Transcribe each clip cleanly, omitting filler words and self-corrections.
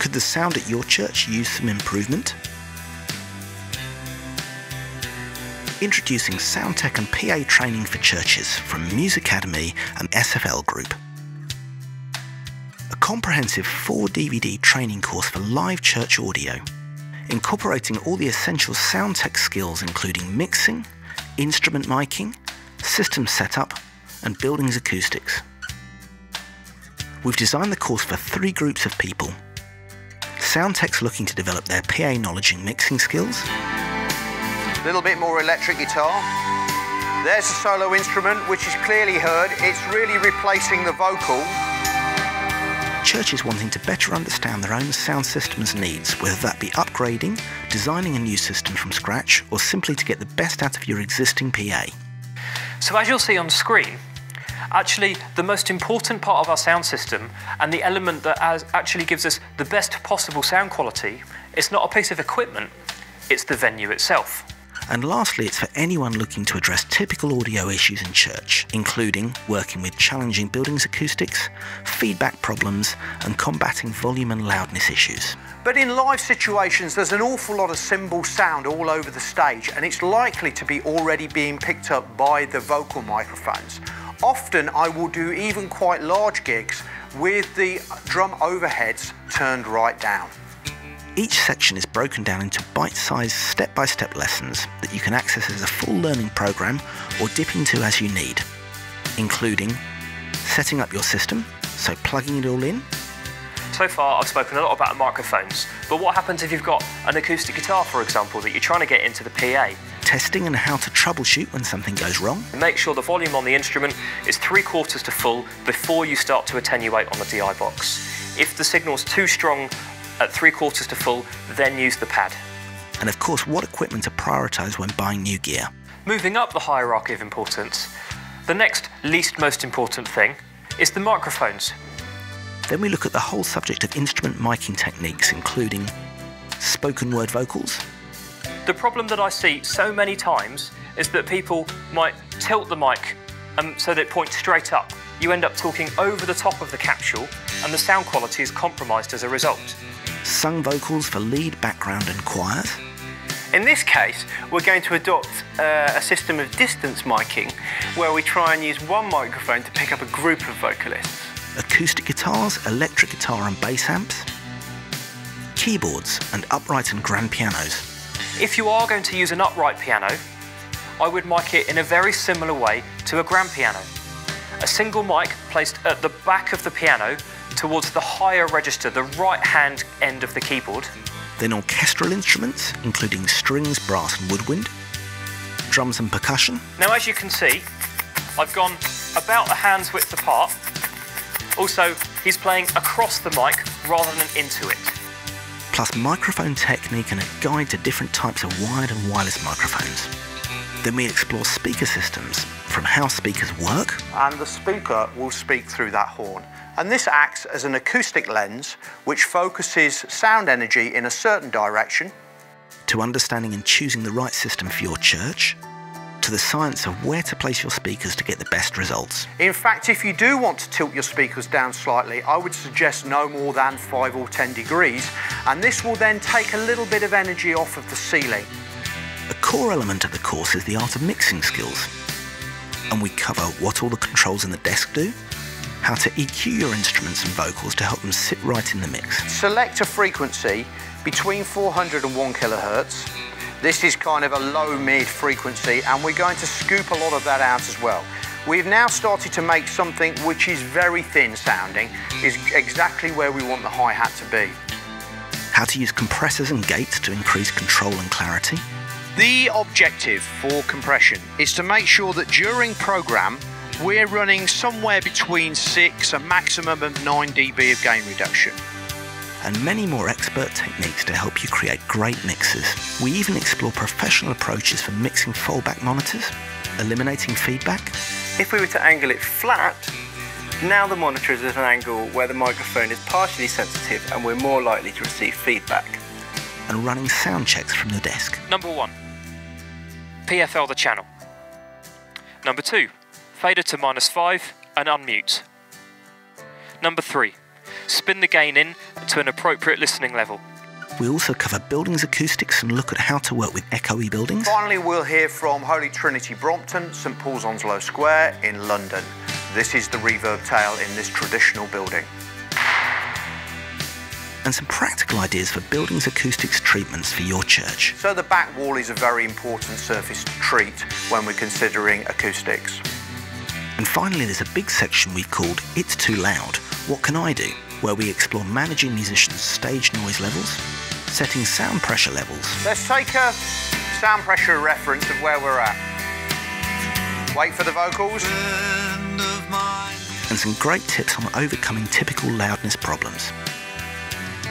Could the sound at your church use some improvement? Introducing sound tech and PA training for churches from Musicademy and SFL Group. A comprehensive 4-DVD training course for live church audio, incorporating all the essential sound tech skills including mixing, instrument miking, system setup and buildings acoustics. We've designed the course for 3 groups of people. Sound techs looking to develop their PA knowledge and mixing skills. A little bit more electric guitar. There's a solo instrument which is clearly heard. It's really replacing the vocal. Churches wanting to better understand their own sound system's needs, whether that be upgrading, designing a new system from scratch, or simply to get the best out of your existing PA. So as you'll see on screen, actually the most important part of our sound system and the element that actually gives us the best possible sound quality, it's not a piece of equipment, it's the venue itself. And lastly, it's for anyone looking to address typical audio issues in church, including working with challenging buildings acoustics, feedback problems, and combating volume and loudness issues. But in live situations, there's an awful lot of cymbal sound all over the stage, and it's likely to be already being picked up by the vocal microphones. Often, I will do even quite large gigs with the drum overheads turned right down. Each section is broken down into bite-sized step-by-step lessons that you can access as a full learning program or dip into as you need, including setting up your system, so plugging it all in. So far I've spoken a lot about microphones, but what happens if you've got an acoustic guitar, for example, that you're trying to get into the PA? Testing and how to troubleshoot when something goes wrong. Make sure the volume on the instrument is 3/4 to full before you start to attenuate on the DI box. If the signal's too strong, at 3/4 to full, then use the pad. And of course, what equipment to prioritise when buying new gear. Moving up the hierarchy of importance, the next least most important thing is the microphones. Then we look at the whole subject of instrument miking techniques, including spoken word vocals. The problem that I see so many times is that people might tilt the mic so that it points straight up. You end up talking over the top of the capsule and the sound quality is compromised as a result. Sung vocals for lead, background and choirs. In this case, we're going to adopt a system of distance miking where we try and use one microphone to pick up a group of vocalists. Acoustic guitars, electric guitar and bass amps, keyboards and upright and grand pianos. If you are going to use an upright piano, I would mic it in a very similar way to a grand piano. A single mic placed at the back of the piano towards the higher register, the right-hand end of the keyboard. Then orchestral instruments, including strings, brass and woodwind, drums and percussion. Now, as you can see, I've gone about a hand's width apart. Also, he's playing across the mic rather than into it. Plus microphone technique and a guide to different types of wired and wireless microphones. Then we explore speaker systems, from how speakers work. And the speaker will speak through that horn. And this acts as an acoustic lens which focuses sound energy in a certain direction. To understanding and choosing the right system for your church. To the science of where to place your speakers to get the best results. In fact, if you do want to tilt your speakers down slightly, I would suggest no more than 5 or 10 degrees. And this will then take a little bit of energy off of the ceiling. A core element of the course is the art of mixing skills. And we cover what all the controls in the desk do, how to EQ your instruments and vocals to help them sit right in the mix. Select a frequency between 400 and 1 kilohertz. This is kind of a low-mid frequency, and we're going to scoop a lot of that out as well. We've now started to make something which is very thin sounding, is exactly where we want the hi-hat to be. How to use compressors and gates to increase control and clarity. The objective for compression is to make sure that during program, we're running somewhere between 6 and maximum of 9 dB of gain reduction. And many more expert techniques to help you create great mixes. We even explore professional approaches for mixing fallback monitors, eliminating feedback. If we were to angle it flat, now the monitor is at an angle where the microphone is partially sensitive and we're more likely to receive feedback. And running sound checks from the desk. Number 1, PFL the channel. Number 2, fader to -5 and unmute. Number 3, spin the gain in to an appropriate listening level. We also cover buildings acoustics and look at how to work with echoey buildings. Finally, we'll hear from Holy Trinity Brompton, St. Paul's Onslow Square in London. This is the reverb tale in this traditional building. And some practical ideas for buildings acoustics treatments for your church. So the back wall is a very important surface to treat when we're considering acoustics. And finally, there's a big section we called It's Too Loud, What Can I Do? Where we explore managing musicians' stage noise levels, setting sound pressure levels. Let's take a sound pressure reference of where we're at. Wait for the vocals. And some great tips on overcoming typical loudness problems.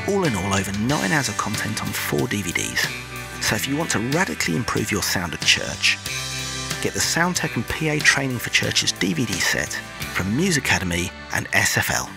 All in all, over 9 hours of content on 4 DVDs. So if you want to radically improve your sound at church, get the Sound Tech and PA Training for Churches DVD set from Musicademy and SFL.